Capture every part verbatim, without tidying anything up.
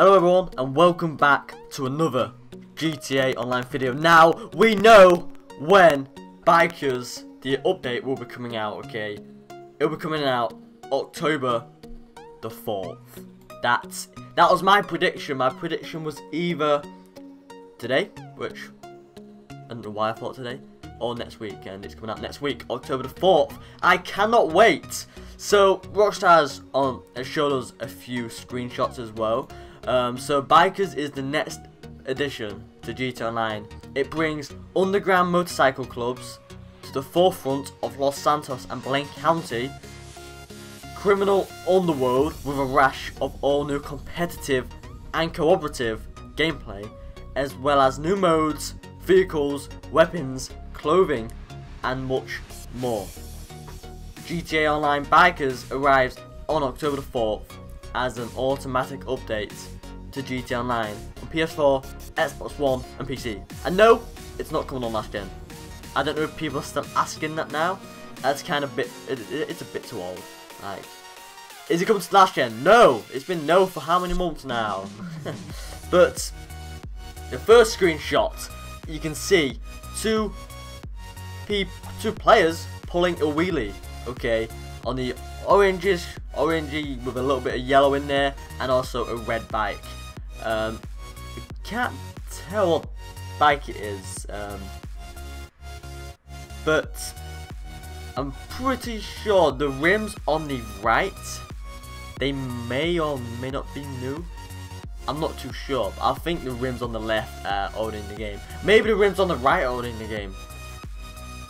Hello everyone and welcome back to another G T A Online video. Now we know when BIKERS, the update, will be coming out, okay? It'll be coming out October the fourth. That's, that was my prediction. My prediction was either today, which I don't know why I thought today, or next week, and it's coming out next week, October the fourth. I cannot wait. So Rockstar's on, has showed us a few screenshots as well. Um, so BIKERS is the next addition to G T A Online. It brings underground motorcycle clubs to the forefront of Los Santos and Blaine County, criminal underworld with a rash of all new competitive and cooperative gameplay, as well as new modes, vehicles, weapons, clothing, and much more. G T A Online BIKERS arrives on October the fourth. As an automatic update to G T A Online on P S four, Xbox One and P C. And no, it's not coming on last gen. I don't know if people are still asking that now. That's kind of bit, it, it, it's a bit too old. Like, is it coming to last gen? No, it's been no for how many months now? But the first screenshot, you can see two, pe two players pulling a wheelie, okay, on the oranges, orangey with a little bit of yellow in there, and also a red bike. Um, you can't tell what bike it is, um, but I'm pretty sure the rims on the right, they may or may not be new. I'm not too sure, but I think the rims on the left are old in the game. Maybe the rims on the right are old in the game.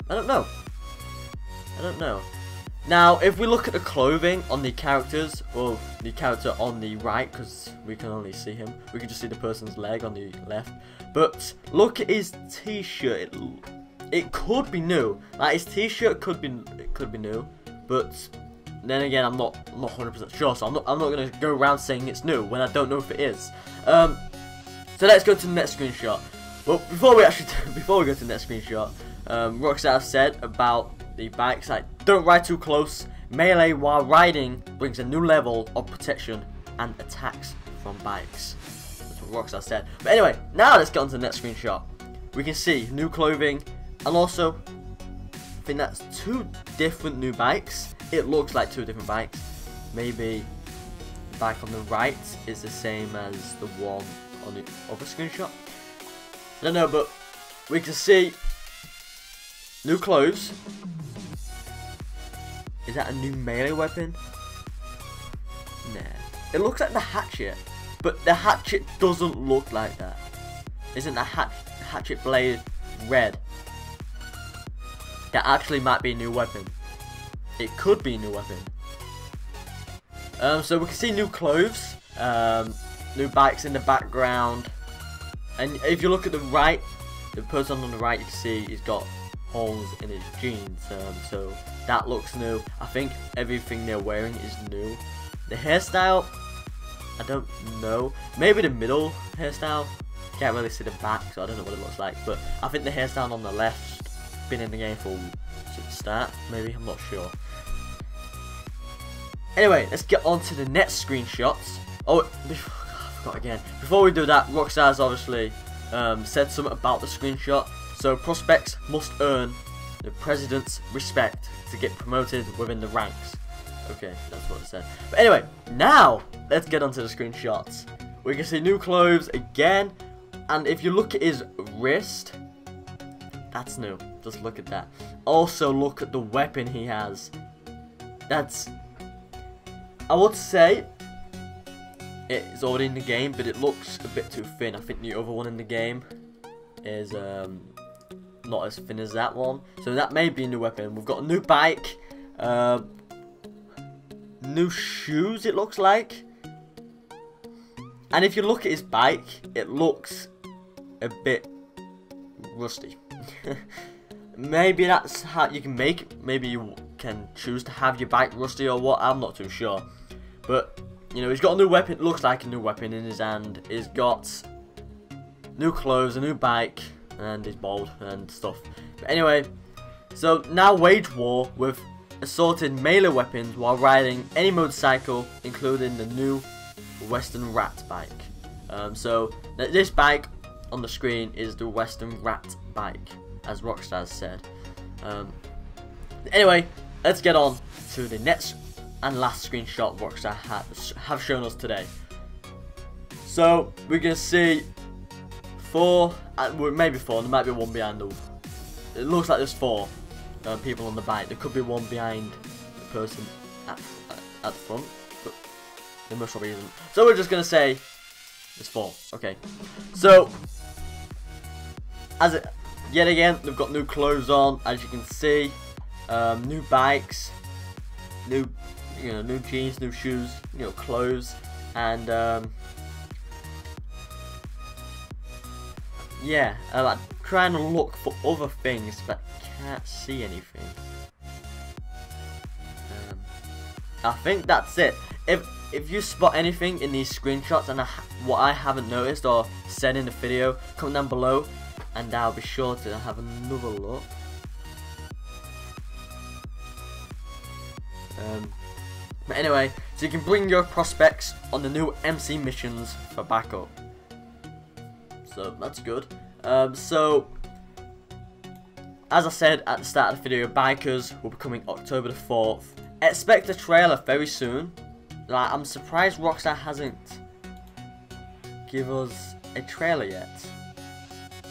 I don't know. I don't know. Now, if we look at the clothing on the characters, well, the character on the right, because we can only see him, we can just see the person's leg on the left, but look at his t-shirt, it, it could be new, like his t-shirt could be it could be new, but then again, I'm not I'm not one hundred percent sure, so I'm not, I'm not going to go around saying it's new when I don't know if it is. Um, so let's go to the next screenshot. Well, before we actually, before we go to the next screenshot, um, Rockstar said about the bikes, like, don't ride too close. Melee while riding brings a new level of protection and attacks from bikes. That's what Rockstar said. But anyway, now let's get on to the next screenshot. We can see new clothing, and also, I think that's two different new bikes. It looks like two different bikes. Maybe the bike on the right is the same as the one on the other screenshot. I don't know, but we can see new clothes. Is that a new melee weapon? Nah. It looks like the hatchet, but the hatchet doesn't look like that. Isn't the hatch hatchet blade red? That actually might be a new weapon. It could be a new weapon. Um, so we can see new clothes, um, new bikes in the background. And if you look at the right, the person on the right, you can see he's got holes in his jeans, um, so that looks new. I think everything they're wearing is new. The hairstyle, I don't know. Maybe the middle hairstyle. Can't really see the back, so I don't know what it looks like. But I think the hairstyle on the left's been in the game for since the start. Maybe, I'm not sure. Anyway, let's get on to the next screenshots. Oh, before, I forgot again. Before we do that, Rockstar's obviously um, said something about the screenshot. So prospects must earn the president's respect to get promoted within the ranks. Okay, that's what it said. But anyway, now let's get onto the screenshots. We can see new clothes again, and if you look at his wrist, that's new. Just look at that. Also, look at the weapon he has. That's, I would say, it's already in the game, but it looks a bit too thin. I think the other one in the game is um. not as thin as that one, so that may be a new weapon. We've got a new bike, uh, new shoes it looks like, and if you look at his bike, it looks a bit rusty. Maybe that's how you can make, maybe you can choose to have your bike rusty or what, I'm not too sure, but you know, he's got a new weapon, looks like a new weapon in his hand, he's got new clothes, a new bike, and he's bald and stuff. But anyway, so now wage war with assorted melee weapons while riding any motorcycle, including the new Western Rat Bike. Um, so th this bike on the screen is the Western Rat Bike, as Rockstar said. Um, anyway, let's get on to the next and last screenshot Rockstar has have shown us today. So we can see four, uh, well, maybe four. There might be one behind them. It looks like there's four uh, people on the bike. There could be one behind the person at, at, at the front, but there must probably isn't. So we're just gonna say there's four. Okay. So as it, yet again, they've got new clothes on, as you can see, um, new bikes, new you know new jeans, new shoes, you know clothes, and um, yeah, I'm like, trying to look for other things, but can't see anything. Um, I think that's it. If if you spot anything in these screenshots and I, what I haven't noticed or said in the video, comment down below, and I'll be sure to have another look. Um, but anyway, so you can bring your prospects on the new M C missions for backup. So that's good. Um, so, as I said at the start of the video, Bikers will be coming October the fourth. Expect a trailer very soon. Like, I'm surprised Rockstar hasn't given us a trailer yet.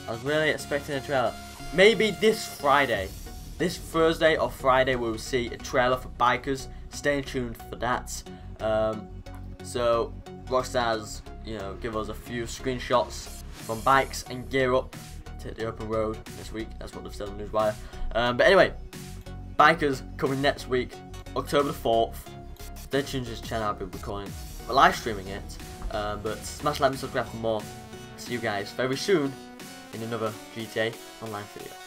I was really expecting a trailer. Maybe this Friday, this Thursday or Friday, we will see a trailer for Bikers. Stay tuned for that. Um, so, Rockstar's, you know, give us a few screenshots from bikes and gear up to the open road this week. That's what they've said on Newswire. Um, but anyway, Bikers coming next week, October the fourth. Stay tuned to this channel. I'll be recording, live streaming it. Uh, but smash like and subscribe for more. See you guys very soon in another G T A Online video.